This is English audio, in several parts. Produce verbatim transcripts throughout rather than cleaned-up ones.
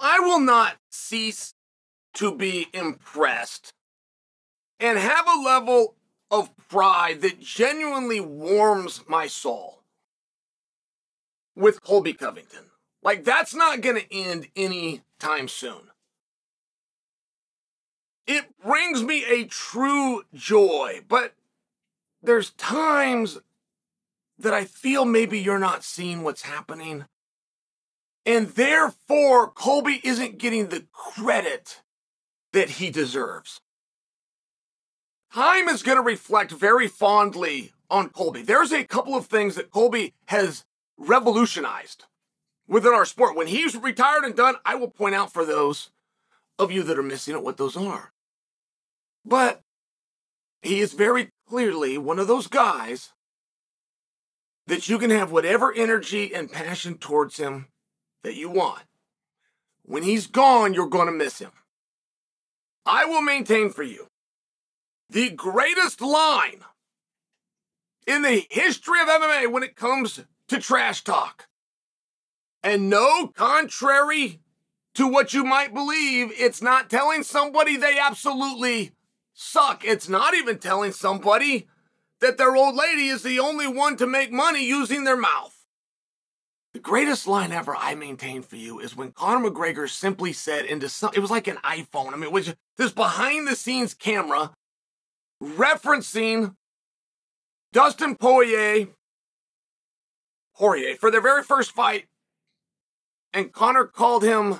I will not cease to be impressed and have a level of pride that genuinely warms my soul with Colby Covington. Like, that's not going to end any time soon. It brings me a true joy, but there's times that I feel maybe you're not seeing what's happening. And therefore, Colby isn't getting the credit that he deserves. Time is going to reflect very fondly on Colby. There's a couple of things that Colby has revolutionized within our sport. When he's retired and done, I will point out for those of you that are missing out what those are. But he is very clearly one of those guys that you can have whatever energy and passion towards him that you want. When he's gone, you're going to miss him. I will maintain for you the greatest line in the history of M M A when it comes to trash talk. And no, contrary to what you might believe, it's not telling somebody they absolutely suck. It's not even telling somebody that their old lady is the only one to make money using their mouth. The greatest line ever I maintain for you is when Conor McGregor simply said into some, it was like an iPhone. I mean, it was this behind the scenes camera referencing Dustin Poirier, Poirier for their very first fight. And Conor called him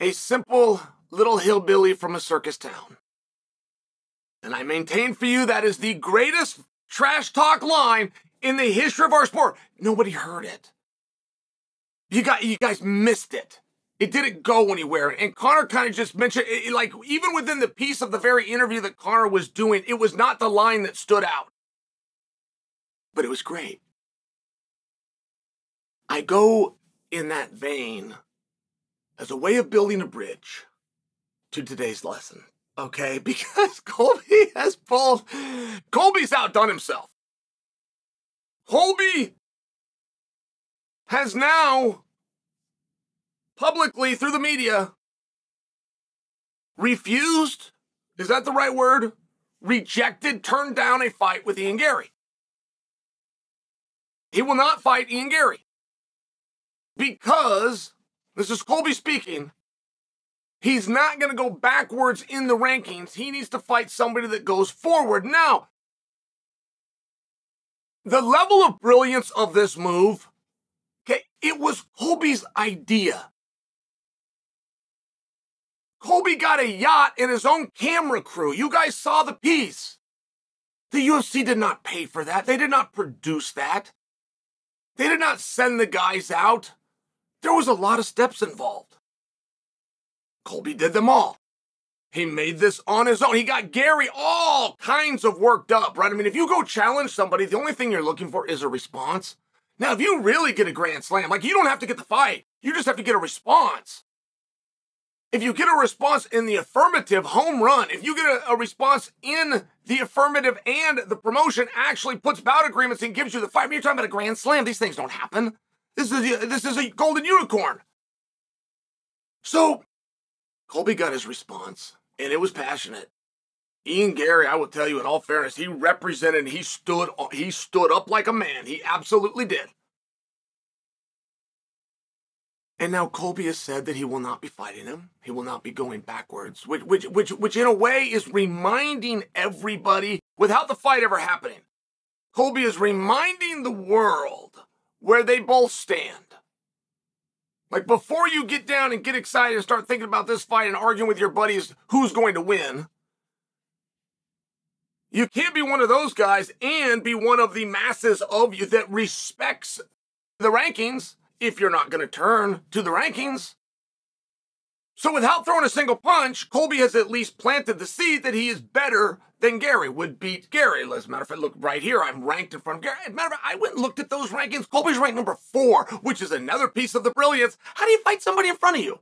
a simple little hillbilly from a circus town. And I maintain for you that is the greatest trash talk line in the history of our sport. Nobody heard it. You got, you guys missed it. It didn't go anywhere. And Conor kind of just mentioned, it, like, even within the piece of the very interview that Conor was doing, it was not the line that stood out. But it was great. I go in that vein as a way of building a bridge to today's lesson, okay? Because Colby has pulled, Colby's outdone himself. Colby has now publicly, through the media, refused, is that the right word? Rejected, turned down a fight with Ian Garry. He will not fight Ian Garry. Because, this is Colby speaking, he's not going to go backwards in the rankings. He needs to fight somebody that goes forward. Now, the level of brilliance of this move, okay, it was Colby's idea. Colby got a yacht and his own camera crew. You guys saw the piece. The U F C did not pay for that. They did not produce that. They did not send the guys out. There was a lot of steps involved. Colby did them all. He made this on his own. He got Garry all kinds of worked up, right? I mean, if you go challenge somebody, the only thing you're looking for is a response. Now, if you really get a grand slam, like, you don't have to get the fight. You just have to get a response. If you get a response in the affirmative, home run. If you get a, a response in the affirmative and the promotion actually puts bout agreements and gives you the fight, I mean, you're talking about a grand slam. These things don't happen. This is a, this is a golden unicorn. So Colby got his response, and it was passionate. Ian Garry, I will tell you in all fairness, he represented, he stood, he stood up like a man. He absolutely did. And now Colby has said that he will not be fighting him. He will not be going backwards, which, which, which, which in a way is reminding everybody, without the fight ever happening, Colby is reminding the world where they both stand. Like, before you get down and get excited and start thinking about this fight and arguing with your buddies who's going to win, you can't be one of those guys and be one of the masses of you that respects the rankings if you're not going to turn to the rankings. So without throwing a single punch, Colby has at least planted the seed that he is better than Garry, would beat Garry. As a matter of fact, look right here, I'm ranked in front of Garry. As a matter of fact, I went and looked at those rankings. Colby's ranked number four, which is another piece of the brilliance. How do you fight somebody in front of you?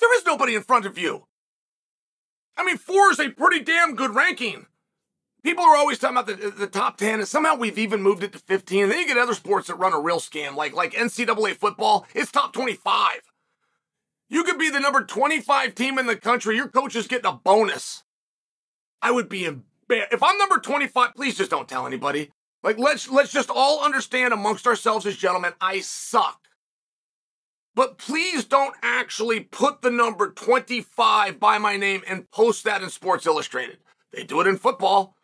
There is nobody in front of you. I mean, four is a pretty damn good ranking. People are always talking about the, the top ten, and somehow we've even moved it to fifteen. And then you get other sports that run a real scam, like, like N C double A football. It's top twenty-five. You could be the number twenty-five team in the country. Your coach is getting a bonus. I would be embarrassed. If I'm number twenty-five, please just don't tell anybody. Like, let's, let's just all understand amongst ourselves as gentlemen, I suck. But please don't actually put the number twenty-five by my name and post that in Sports Illustrated. They do it in football.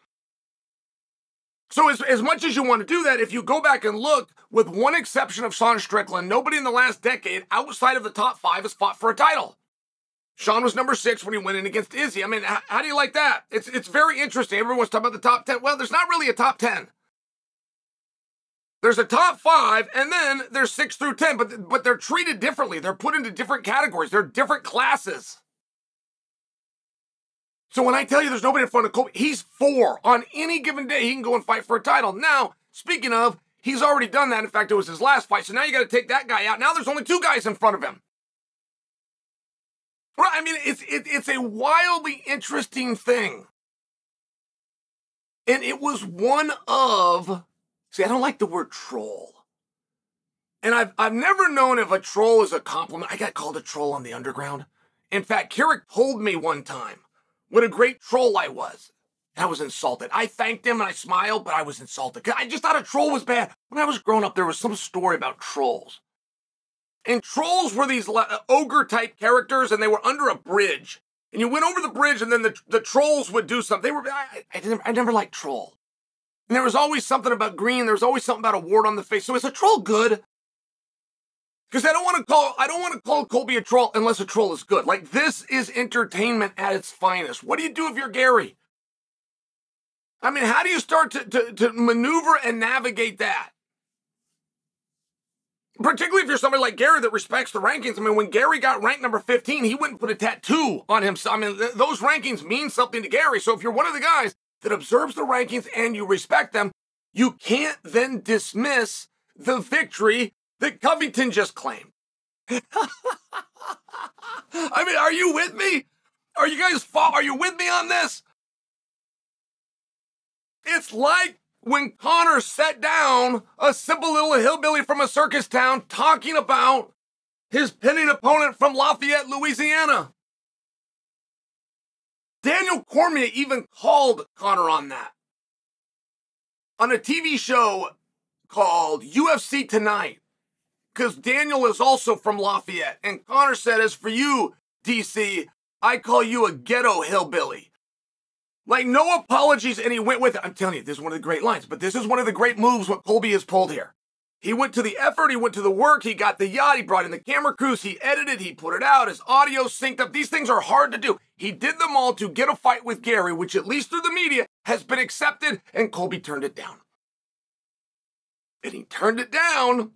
So as, as much as you want to do that, if you go back and look, with one exception of Sean Strickland, nobody in the last decade outside of the top five has fought for a title. Sean was number six when he went in against Izzy. I mean, how, how do you like that? It's, it's very interesting. Everyone's talking about the top ten. Well, there's not really a top ten. There's a top five, and then there's six through ten, but, but they're treated differently. They're put into different categories. They're different classes. So when I tell you there's nobody in front of Colby, he's four. On any given day, he can go and fight for a title. Now, speaking of, he's already done that. In fact, it was his last fight, so now you got to take that guy out. Now there's only two guys in front of him. Right? I mean, it's, it, it's a wildly interesting thing. And it was one of... See, I don't like the word troll. And I've, I've never known if a troll is a compliment. I got called a troll on the underground. In fact, Kerrick told me one time what a great troll I was. And I was insulted. I thanked him and I smiled, but I was insulted. 'Cause I just thought a troll was bad. When I was growing up, there was some story about trolls. And trolls were these ogre-type characters, and they were under a bridge. And you went over the bridge, and then the, the trolls would do something. They were, I, I, didn't, I never liked troll. And there was always something about green. There was always something about a wart on the face. So is a troll good? Because I don't want to call I don't want to call Colby a troll unless a troll is good. Like, this is entertainment at its finest. What do you do if you're Gary? I mean, how do you start to, to, to maneuver and navigate that? Particularly if you're somebody like Gary that respects the rankings. I mean, when Gary got ranked number fifteen, he went and put a tattoo on himself. I mean, th those rankings mean something to Gary. So if you're one of the guys that observes the rankings and you respect them, you can't then dismiss the victory that Covington just claimed. I mean, are you with me? Are you guys, are you with me on this? It's like when Conor sat down a simple little hillbilly from a circus town talking about his pending opponent from Lafayette, Louisiana. Daniel Cormier even called Conor on that. On a T V show called U F C Tonight, because Daniel is also from Lafayette. And Conor said, as for you, D C, I call you a ghetto hillbilly. Like, no apologies, and he went with it. I'm telling you, this is one of the great lines, but this is one of the great moves what Colby has pulled here. He went to the effort, he went to the work, he got the yacht, he brought in the camera crews, he edited, he put it out, his audio synced up. These things are hard to do. He did them all to get a fight with Gary, which at least through the media has been accepted, and Colby turned it down. And he turned it down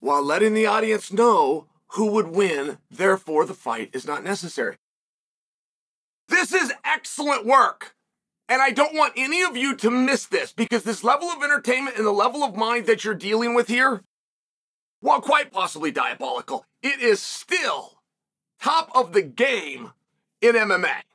while letting the audience know who would win, therefore the fight is not necessary. This is excellent work. And I don't want any of you to miss this, because this level of entertainment and the level of mind that you're dealing with here, while quite possibly diabolical, it is still top of the game in M M A.